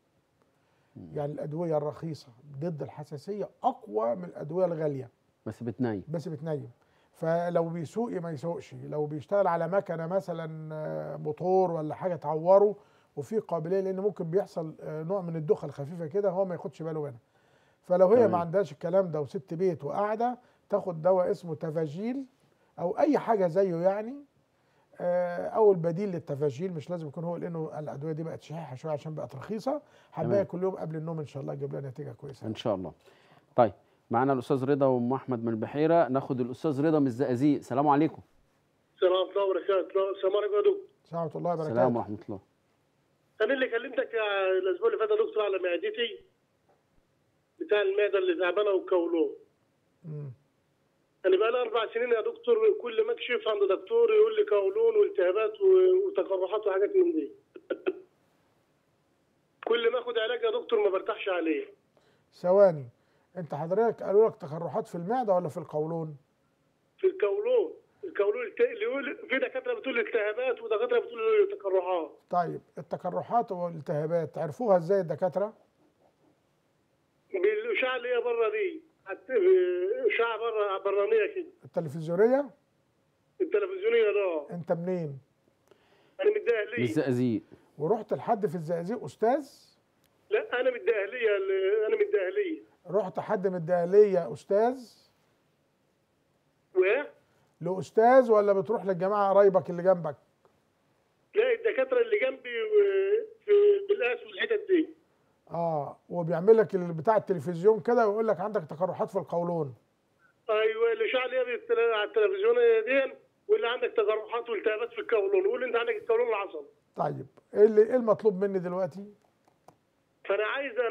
يعني الادويه الرخيصه ضد الحساسيه اقوى من الادويه الغاليه. بس بتنيم. بس بتنيم. فلو بيسوق ما يسوقش، لو بيشتغل على مكنه مثلا موتور ولا حاجه تعوره وفي قابليه، لان ممكن بيحصل نوع من الدخه الخفيفه كده هو ما ياخدش باله منها. فلو هي ما عندهاش الكلام ده وست بيت وقاعده، تاخد دواء اسمه تفاجيل او اي حاجه زيه يعني، او البديل للتفاجيل مش لازم يكون هو، لانه الادويه دي بقت شحيحه شويه عشان بقت رخيصه. حبايه كل يوم قبل النوم ان شاء الله تجيب لنا نتيجه كويسه ان شاء الله. طيب معانا الاستاذ رضا وام احمد من البحيره، ناخد الاستاذ رضا من الزقازيق. السلام عليكم. السلام الله وبركاته. السلام عليكم يا دكتور. ورحمه الله وبركاته. السلام ورحمه الله. انا اللي كلمتك الاسبوع اللي فات يا دكتور على معدتي بتاع المعده اللي تعبانه والكولون. انا بقى لي 4 سنين يا دكتور، كل ما اكشف عند دكتور يقول لي كولون والتهابات وتقرحات وحاجات من دي. كل ما اخد علاج يا دكتور ما برتاحش عليه. ثواني، انت حضرتك قالوا لك تقرحات في المعده ولا في القولون؟ في القولون. القولون اللي يقول في دكاتره بتقول التهابات ودكاتره بتقول تقرحات. طيب التقرحات والالتهابات عرفوها ازاي الدكاتره؟ بالاشعه اللي هي بره دي، اشعه بره برانيه كده. التلفزيونيه؟ التلفزيونيه ده. انت منين؟ انا من الدقهليه. من الزقازيق. ورحت لحد في الزقازيق استاذ؟ لا انا من الدقهليه، انا من الدقهليه. رحت حد من الدقهليه استاذ؟ وايه؟ لاستاذ ولا بتروح للجماعه قرايبك اللي جنبك؟ لا الدكاتره اللي جنبي في القاس والحتت دي. وبيعمل لك بتاع التلفزيون كده ويقول لك عندك تقرحات في القولون. ايوه الاشعه اللي هي على التلفزيون دي، واللي عندك تقرحات والتهابات في القولون، واللي انت عندك القولون العصب. طيب ايه المطلوب مني دلوقتي؟ فانا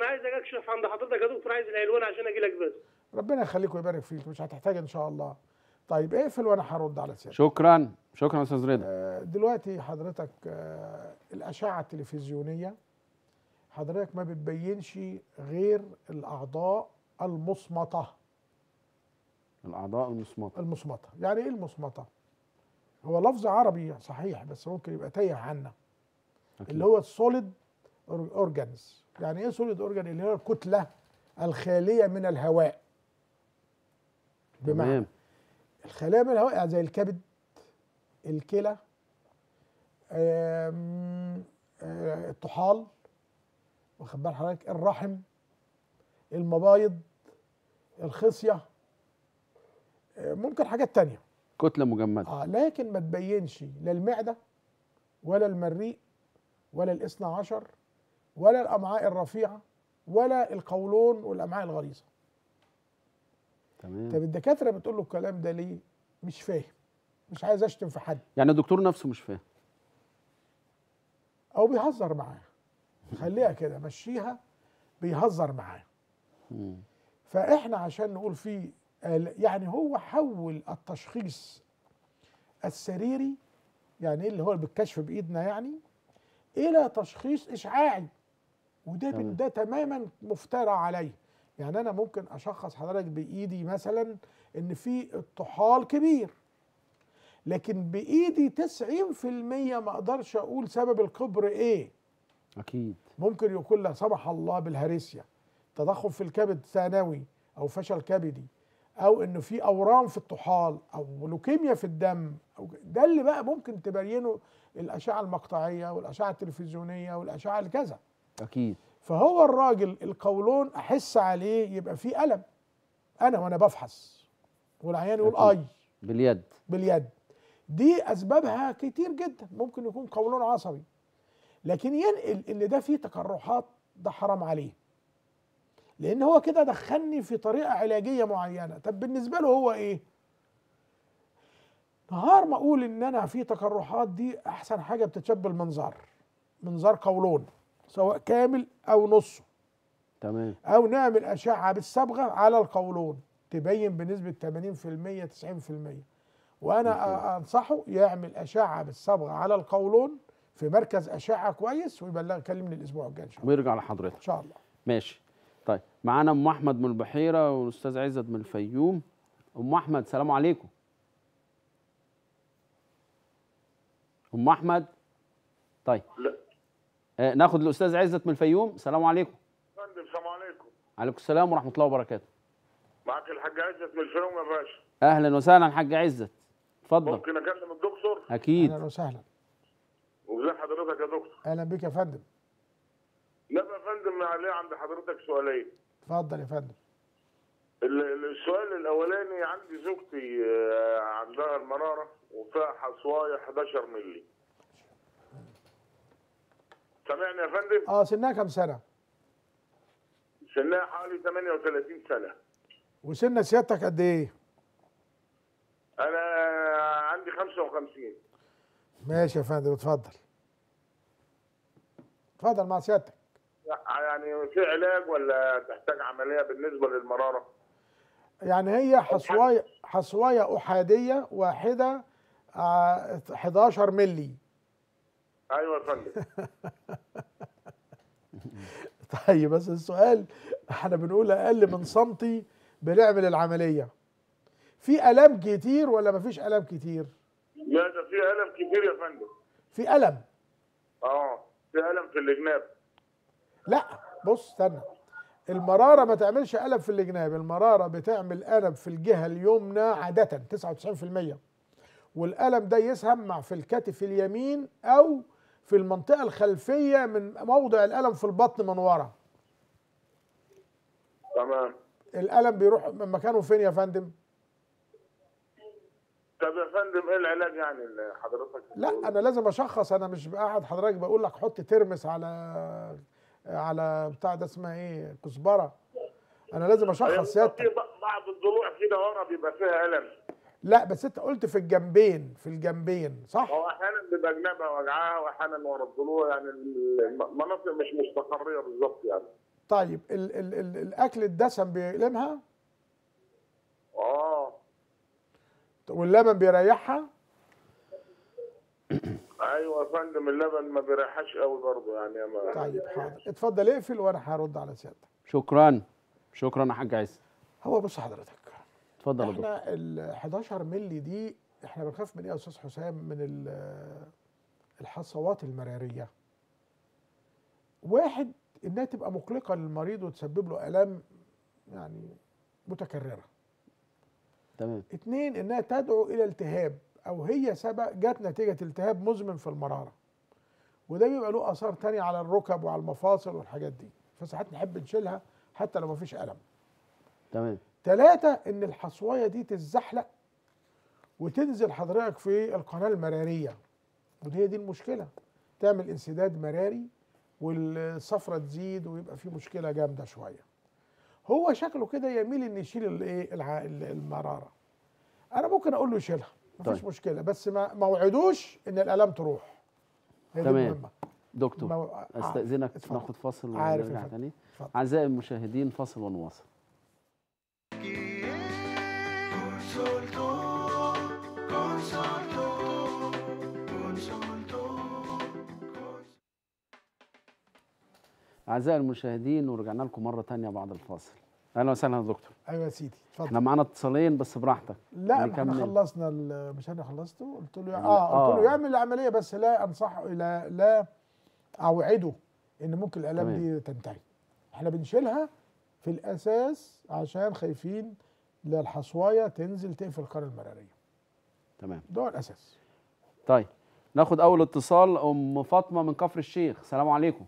عايز اكشف عند حضرتك يا دكتور، عايز العلوان عشان اجي لك بس. ربنا يخليك ويبارك فيك، مش هتحتاج ان شاء الله. طيب اقفل وانا هرد على سيادتك. شكرا شكرا يا استاذ رضا. دلوقتي حضرتك الاشعه التلفزيونيه حضرتك ما بتبينش غير الاعضاء المصمته. الاعضاء المصمته. المصمته، يعني ايه المصمته؟ هو لفظ عربي صحيح بس ممكن يبقى تايه عنا. اللي هو السوليد اورجانز. يعني ايه سوليد اورجان؟ اللي هي الكتله الخاليه من الهواء. بمعنى الخاليه من الهواء يعني زي الكبد، الكلى، الطحال، واخد بال حضرتك، الرحم، المبايض، الخصيه، ممكن حاجات تانية كتله مجمده. لكن ما تبينش لا المعده ولا المريء ولا الاثنى عشر ولا الامعاء الرفيعه ولا القولون والامعاء الغليظه. تمام. طب الدكاتره بتقول له الكلام ده ليه؟ مش فاهم. مش عايز اشتم في حد. يعني الدكتور نفسه مش فاهم. او بيهزر معاه. خليها كده مشيها، بيهزر معاه. فاحنا عشان نقول فيه يعني هو حول التشخيص السريري، يعني ايه اللي هو بالكشف بايدنا يعني، الى تشخيص اشعاعي. وده تماما مفترى عليه. يعني انا ممكن اشخص حضرتك بايدي مثلا ان في الطحال كبير، لكن بايدي 90% ما اقدرش اقول سبب الكبر ايه. اكيد ممكن يكون لا سمح الله بالهريسيا، تضخم في الكبد ثانوي او فشل كبدي، او انه في اورام في الطحال، او لوكيميا في الدم. ده اللي بقى ممكن تبينه الاشعه المقطعيه والاشعه التلفزيونيه والاشعه الكذا. اكيد. فهو الراجل القولون احس عليه يبقى فيه الم انا وانا بفحص، والعيان يقول اي باليد باليد. دي اسبابها كتير جدا، ممكن يكون قولون عصبي، لكن ينقل ان ده فيه تقرحات، ده حرام عليه، لان هو كده دخلني في طريقه علاجيه معينه. طب بالنسبه له هو ايه؟ نهار ما اقول ان انا في تقرحات، دي احسن حاجه بتتشبه المنظار، منظار قولون سواء كامل او نصه، تمام، او نعمل اشعه بالصبغه على القولون تبين بنسبه 80% 90%. وانا انصحه يعمل اشعه بالصبغه على القولون في مركز اشعه كويس، ويبلغ كلمني الاسبوع الجاي ان شاء الله ويرجع لحضرتك ان شاء الله. ماشي. طيب معانا ام احمد من البحيره والاستاذ عزت من الفيوم. ام احمد السلام عليكم. ام احمد. طيب ناخد الاستاذ عزت من الفيوم. السلام عليكم. السلام عليكم. وعليكم السلام ورحمه الله وبركاته. معاك الحاج عزت من الفيوم يا باشا. اهلا وسهلا حاج عزت، اتفضل. ممكن اكلم الدكتور؟ اكيد. اهلا وسهلا. وازي حضرتك يا دكتور؟ اهلا بيك يا فندم. لا يا فندم، عليه عند حضرتك سؤالين. اتفضل يا فندم. السؤال الاولاني، عندي زوجتي عندها المراره وفيها حصوايا 11 مللي. سامعني يا فندم؟ اه. سنها كم سنه؟ سنها حوالي 38 سنه. وسن سيادتك قد ايه؟ انا عندي 55. ماشي يا فندم، اتفضل. اتفضل مع سيادتك. يعني في علاج ولا تحتاج عمليه بالنسبه للمراره؟ يعني هي حصوايه احاديه واحده 11 مللي. ايوه يا فندم. طيب بس السؤال، احنا بنقول اقل من سنتي بنعمل العمليه. في الام كتير ولا مفيش الام كتير؟ لا ده في الم كتير يا فندم. في الم؟ اه في الم في الجناب. لا بص استنى، المراره ما تعملش الم في الجناب، المراره بتعمل الم في الجهه اليمنى عاده 99%، والالم ده يسهم مع في الكتف اليمين او في المنطقه الخلفيه من موضع الالم في البطن من ورا. تمام. الالم بيروح مكانه فين يا فندم؟ طب يا فندم ايه العلاج يعني اللي حضرتك؟ لا انا لازم اشخص، انا مش قاعد حضرتك بقول لك حط ترمس على بتاع ده اسمها ايه، كزبره. انا لازم اشخص سيادتك. في بعض الضلوع كده ورا بيبقى فيها الم. لا بس انت قلت في الجنبين، في الجنبين صح؟ هو احيانا بيبقى جنبها وجعها واحيانا ورا الضلوع، يعني المناطق مش مستقريه بالظبط يعني. طيب ال ال ال الاكل الدسم بيألمها؟ اه. واللبن بيريحها؟ ايوه يا فندم، اللبن ما بيريحهاش قوي برضه يعني. طيب حاضر، اتفضل اقفل وانا هرد على سيادتك. شكرا. شكرا يا حاج عايز. هو بص حضرتك، اتفضل يا دكتور. احنا ال 11 مللي دي احنا بنخاف من ايه يا استاذ حسام؟ من الحصوات المراريه. واحد انها تبقى مقلقه للمريض وتسبب له الام يعني متكرره. تمام. اتنين انها تدعو الى التهاب، او هي سبق جت نتيجه التهاب مزمن في المراره، وده بيبقى له اثار تانية على الركب وعلى المفاصل والحاجات دي، فساعات نحب نشيلها حتى لو مفيش الم. تمام. تلاتة ان الحصويه دي تتزحلق وتنزل حضرتك في القناه المراريه، ودي المشكله، تعمل انسداد مراري والصفرة تزيد ويبقى في مشكله جامده شويه. هو شكله كده يميل ان يشيل الايه المراره. انا ممكن اقول له يشيلها مفيش طيب. مشكله، بس ما موعدوش ان الالام تروح. تمام دكتور، استاذنك ناخد فاصل ونرجع تاني. اعزائي المشاهدين فاصل ونواصل. أعزائي المشاهدين ورجعنا لكم مرة تانية بعد الفاصل. أهلا وسهلا يا دكتور. أيوة يا سيدي اتفضل. احنا معانا اتصالين بس براحتك. لا احنا خلصنا، مش أنا خلصته، قلت له قلت له يعمل العملية، بس لا أنصحه، لا أوعده إن ممكن الآلام دي تنتهي. احنا بنشيلها في الأساس عشان خايفين للحصواية تنزل تقفل القناة المرارية. تمام. ده الأساس. طيب ناخد أول اتصال. أم فاطمة من كفر الشيخ. السلام عليكم.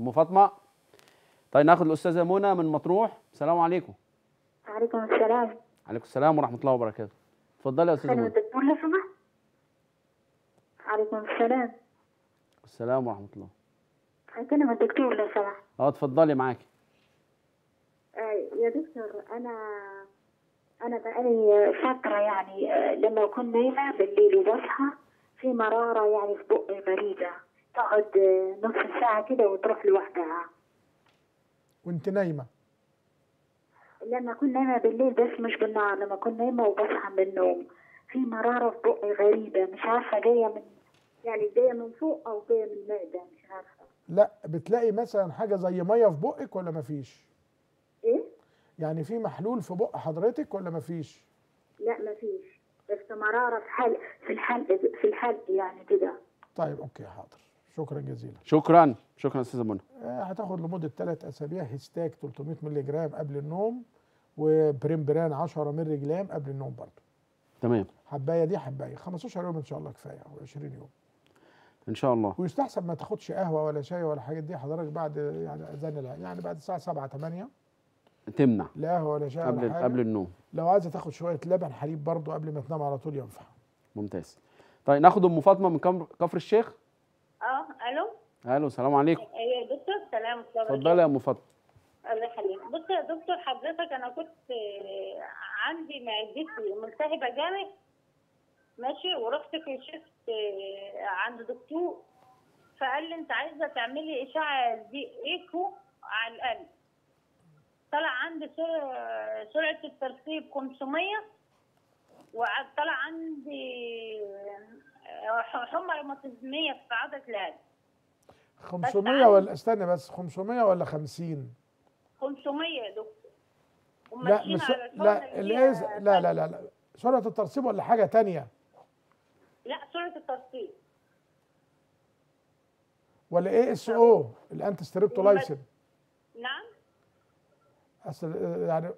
ام فاطمه. طيب ناخد الاستاذه منى من مطروح. السلام عليكم. وعليكم السلام. عليكم السلام ورحمه الله وبركاته. اتفضلي يا استاذه منى. الدكتور لو سمحت. عليكم السلام. السلام ورحمه الله. هكلم الدكتور لو سمحت. اه اتفضلي معاكي. يا دكتور انا بقالي فتره يعني لما اكون نايمه بالليل وبصحى في مراره يعني في بقي مريضه تقعد نص ساعه كده وتروح لوحدها. وانت نايمه؟ لما اكون نايمه بالليل بس مش بالنهار، لما اكون نايمه وبصحى من النوم في مراره في بقي غريبه مش عارفه جايه من يعني جايه من فوق او جايه من المعده مش عارفه. لا بتلاقي مثلا حاجه زي ميه في بقك ولا مفيش؟ ايه؟ يعني في محلول في بق حضرتك ولا مفيش؟ لا مفيش، بس مرارة في حلق في الحلق يعني كده. طيب اوكي حاضر، شكرا جزيلا. شكرا شكرا استاذة منى. هتاخد لمدة 3 أسابيع هيستاك 300 مللي جرام قبل النوم، وبريمبران 10 مللي جرام قبل النوم برضه. تمام. حباية دي حباية 15 يوم ان شاء الله كفاية او 20 يوم. ان شاء الله. ويستحسن ما تاخدش قهوة ولا شاي ولا الحاجات دي حضرتك بعد يعني اذان العشاء، يعني بعد الساعة 7 8 تمنع لا قهوه ولا شاي ولا حاجه قبل النوم. لو عايزه تاخد شويه لبن حليب برضو قبل ما تنام على طول ينفع. ممتاز. طيب ناخد ام فاطمه من كفر الشيخ. الو. الو السلام عليكم. يا دكتور سلام. اتفضلي يا ام فاطمه. الله يخليك. بص يا دكتور حضرتك انا كنت عندي معدتي ملتهبه جامد ماشي، ورحت كشفت عند دكتور فقال لي انت عايزه تعملي اشعه ايكو على القلب. طلع عندي سرعة الترطيب 500، وطلع عندي حمى روماتيزمية في عضلة القلب. 500 ولا استنى بس 500 ولا 50؟ 500 يا دكتور. لا مش لا الايز لا لا لا سرعة الترطيب ولا حاجة تانية؟ لا سرعة الترطيب. ولا ايه اس او الانتي ستريبتولايسين؟ نعم. اصل يعني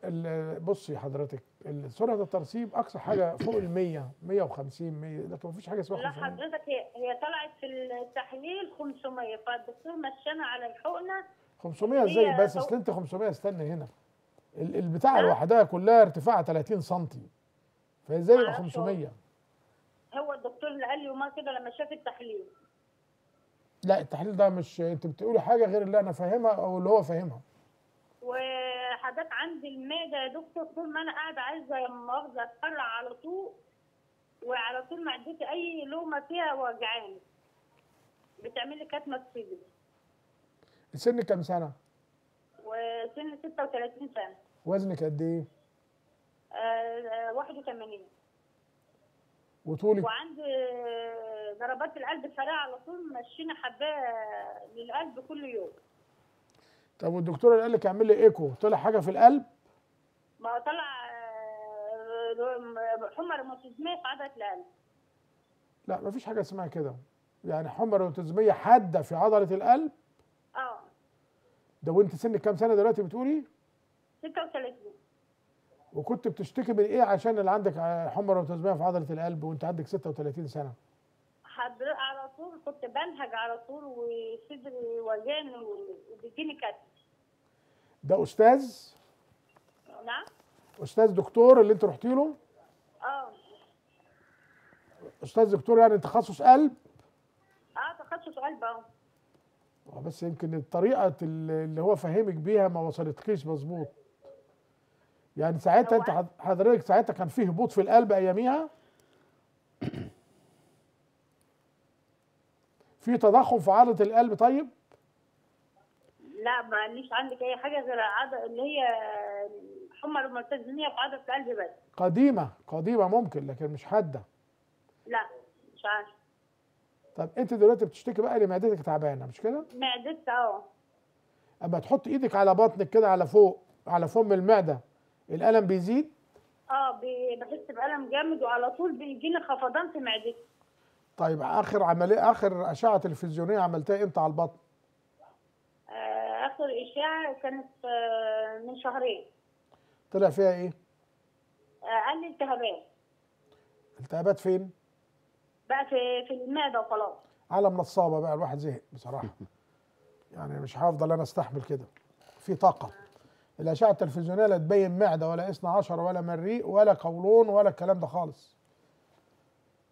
بصي حضرتك سرعه الترسيب اقصى حاجه فوق ال 100 150 100 لكن مفيش حاجه اسمها 500. لا حضرتك هي طلعت في التحليل 500 فالدكتور مشانا على الحقنه 500 ازاي بس اصل انت 500 استنى هنا البتاعه لوحدها كلها ارتفاعها 30 سم فازاي يبقى 500؟ هو الدكتور اللي قال لي وما كده لما شاف التحليل. لا التحليل ده مش انت بتقولي حاجه غير اللي انا فاهمها او اللي هو فاهمها. وحضرتك عندي المعده يا دكتور طول ما انا قاعده عايزه مؤاخذه اتفرع على طول، وعلى طول معدتي اي لومه فيها وجعاني. بتعمل لي كتمه في صدري. السن كام سنه؟ وسن 36 سنه. وزنك قد ايه؟ 81. وطولك؟ وعندي ضربات القلب سريعه على طول ماشيين حبايه للقلب كل يوم. طب والدكتور اللي قال لك اعمل لي ايكو طلع حاجه في القلب؟ ما طلع حمى روماتيزميه في عضله القلب. لا مفيش حاجه اسمها كده، يعني حمى روماتيزميه حاده في عضله القلب؟ ده وانت سنك كام سنه دلوقتي بتقولي؟ 36. وكنت بتشتكي من ايه عشان اللي عندك حمى روماتيزميه في عضله القلب وانت عندك 36 سنه؟ حضرتك على طول كنت بنهج على طول وصدري وجاني وبيجيني كتف. ده استاذ؟ نعم. استاذ دكتور اللي انت رحتي له؟ استاذ دكتور يعني تخصص قلب؟ تخصص قلب بس يمكن الطريقه اللي هو فهمك بيها ما وصلتكيش مظبوط. يعني ساعتها انت حضرتك ساعتها كان فيه هبوط في القلب اياميها؟ في تضخم في عضله القلب طيب؟ لا ماليش عندك اي حاجه غير اللي هي حمى روماتيزميه في عضله القلب بس. قديمه ممكن لكن مش حاده. لا مش عارفه. طب انت دلوقتي بتشتكي بقى ان معدتك تعبانه مش كده؟ معدتي اما تحط ايدك على بطنك كده على فوق على فم المعده الالم بيزيد؟ بحس بالم جامد وعلى طول بيجيني خفضان في معدتي. طيب اخر اشعه تلفزيونيه عملتها امتى على البطن؟ اخر اشعه كانت من شهرين. طلع فيها ايه؟ قال لي التهابات. التهابات فين؟ بقى في المعده وخلاص. علم نصابه بقى الواحد زهق بصراحه. يعني مش هفضل انا استحمل كده، في طاقه. الاشعه التلفزيونيه لا تبين معده ولا اثنى عشر ولا مريء ولا قولون ولا الكلام ده خالص.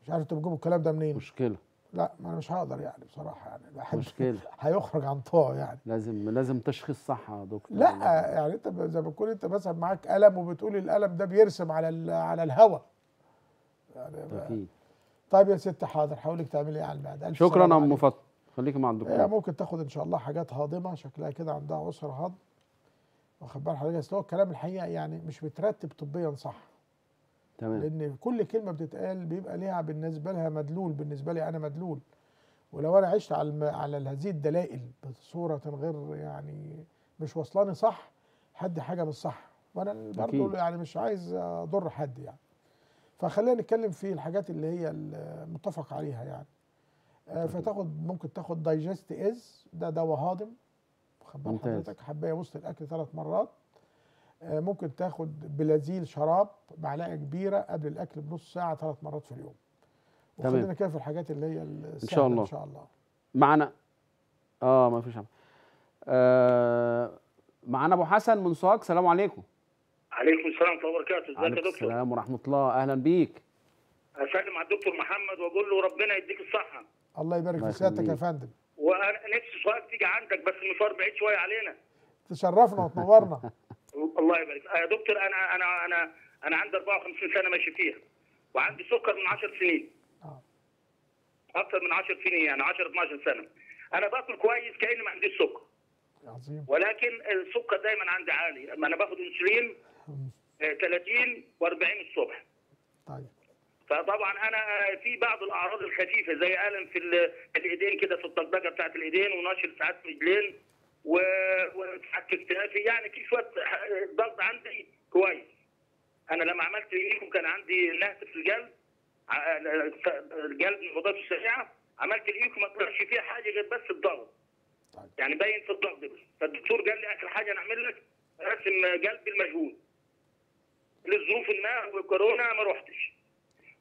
مش عارف انتوا بتجيبوا الكلام ده منين؟ مشكله. لا ما انا مش هقدر يعني بصراحه، يعني الواحد مشكله هيخرج عن طوعه يعني. لازم تشخيص صح يا دكتور. لا يعني انت زي ما تكون انت مثلا معاك قلم وبتقول القلم ده بيرسم على الهواء. يعني طيب يا ست حاضر، هقول لك تعملي ايه على المعده. شكرا يا ام فاطمه، خليكي مع الدكتور. ممكن تاخد ان شاء الله حاجات هاضمه، شكلها كده عندها عسر هضم، واخد بال حضرتك؟ اصل هو الكلام الحقيقه يعني مش مترتب طبيا صح. تمام. لان كل كلمه بتتقال بيبقى ليها بالنسبه لها مدلول، بالنسبه لي انا مدلول، ولو انا عشت على هذه الدلائل بصوره غير يعني مش وصلاني صح، هدي حاجه مش صح، وانا برضه يعني مش عايز اضر حد يعني. فخلينا نتكلم في الحاجات اللي هي المتفق عليها يعني. فتاخد ممكن تاخد دايجست إز، ده دواء هاضم، واخد بال حضرتك؟ حبايه وسط الاكل 3 مرات. ممكن تاخد بلاذيل شراب معلقه كبيره قبل الاكل بنص ساعه 3 مرات في اليوم. وخلينا كده في الحاجات اللي هي السهله ان شاء الله. ان شاء الله معانا ما فيش حاجه. معانا ابو حسن من سوهاج. السلام عليكم. عليكم السلام ورحمه الله وبركاته. ازيك يا دكتور؟ وعليكم السلام ورحمه الله، اهلا بيك. اسلم على الدكتور محمد واقول له ربنا يديك الصحه. الله يبارك في سيادتك يا فندم. وانا نفسي سؤال تيجي عندك بس المشوار بعيد شويه علينا. تشرفنا وتنورنا. الله يبارك يا دكتور. انا عندي 54 سنه ماشي فيها، وعندي سكر من 10 سنين. اكثر من 10 سنين يعني 10 12 سنه. انا باكل كويس كاني ما عنديش سكر. عظيم. ولكن السكر دايما عندي عالي، اما انا باخد انسولين 30 و40 الصبح. طيب. فطبعا انا في بعض الاعراض الخفيفه زي الم في الايدين كده، في الطقطقه بتاعت الايدين، ونشر ساعات رجلين، وساعات اكتئابي، يعني في شويه ضغط عندي كويس. انا لما عملت ليكم كان عندي نهت في الجلد، الجلد غدته سريعه، عملت ليكم ما طلعش فيها حاجه غير بس الضغط. طيب. يعني باين في الضغط بس. فالدكتور قال لي اخر حاجه نعمل لك رسم جلد المجهول. للظروف ما والكورونا ما روحتش.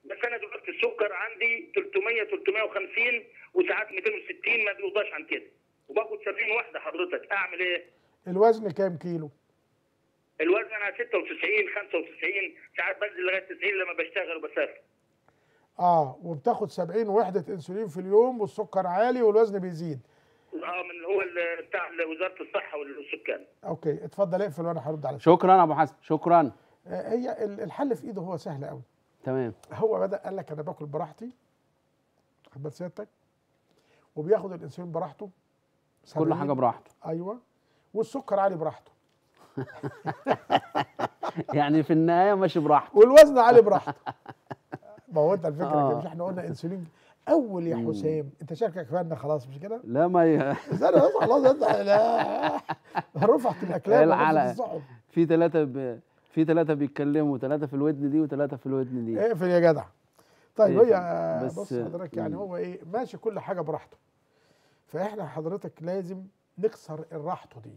بس انا دلوقتي السكر عندي 300 350 وساعات 260 ما بيوضاش عن كده، وباخد 70 واحده حضرتك، اعمل ايه؟ الوزن كام كيلو؟ الوزن انا 96 95 ساعات، بنزل لغايه 90 لما بشتغل وبسافر. وبتاخد 70 وحده انسولين في اليوم، والسكر عالي والوزن بيزيد. من هو بتاع وزاره الصحه والسكان. اوكي اتفضل اقفل وانا هرد عليك. شكرا يا ابو حسن، شكرا. هي الحل في ايده، هو سهل قوي. تمام. هو بدأ قال لك انا باكل براحتي، واخد بال سيادتك؟ وبياخد الانسولين براحته، كل حاجه براحته. ايوه. والسكر عالي براحته. يعني في النهايه ماشي براحته. والوزن عالي براحته. ما هو انت الفكره مش احنا قلنا انسولين اول يا حسام، انت شاركك فينا خلاص مش كده؟ لا ما استنى بس خلاص لا رفعت الاكلام العلقه. في 3 بيتكلموا، 3 في الودن دي و3 في الودن دي. اقفل يا جدع. طيب هي بص حضرتك يعني هو ايه، ماشي كل حاجه براحته. فاحنا حضرتك لازم نكسر راحته دي.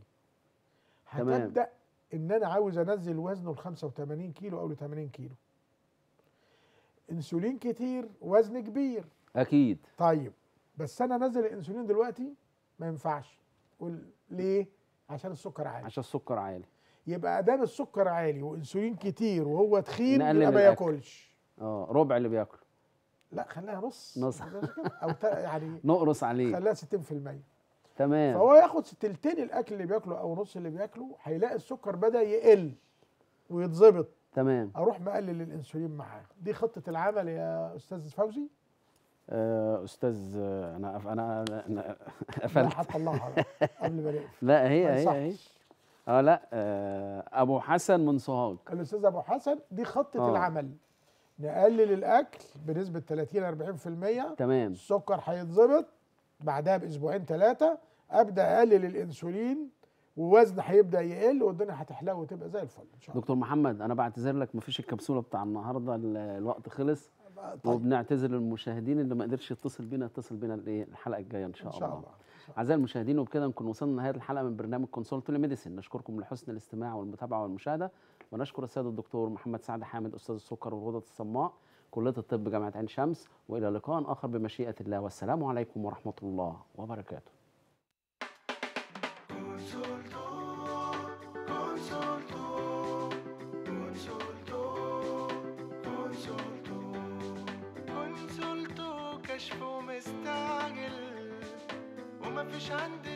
هتبدا ان انا عاوز انزل وزنه ل 85 كيلو او ل 80 كيلو. انسولين كتير، وزن كبير. اكيد. طيب بس انا انزل الانسولين دلوقتي ما ينفعش. قول ليه؟ عشان السكر عالي. عشان السكر عالي. يبقى ادام السكر عالي وانسولين كتير وهو تخين يبقى ما ياكلش. ربع اللي بياكله. لا خليها نص او يعني نقرص عليه، خليها 60%. تمام. فهو ياخد 1/3 الاكل اللي بياكله او نص اللي بياكله، هيلاقي السكر بدا يقل ويتظبط. تمام. اروح مقلل الانسولين معاه. دي خطه العمل يا استاذ فوزي. استاذ انا قفلت. حط الله قبل ما نقفل. لا هي لا ابو حسن من سوهاج. الاستاذ ابو حسن، دي خطه العمل، نقلل الاكل بنسبه 30-40%. تمام. السكر هيتظبط بعدها ب2-3 ابدا اقلل الانسولين، ووزن هيبدا يقل، والدنيا هتحلو وتبقى زي الفل ان شاء الله. دكتور محمد انا بعتذر لك، مفيش الكبسوله بتاع النهارده، الوقت خلص. طيب. وبنعتذر للمشاهدين اللي ما قدرش يتصل بينا، يتصل بينا الحلقه الجايه ان شاء الله. اعزائي المشاهدين، وبكده نكون وصلنا لنهايه الحلقه من برنامج كونسولتو لميديسين. نشكركم لحسن الاستماع والمتابعه والمشاهده، ونشكر السيد الدكتور محمد سعد حامد استاذ السكر والغدد الصماء، كليه الطب جامعه عين شمس، والى لقاء اخر بمشيئه الله، والسلام عليكم ورحمه الله وبركاته. مفيش عندي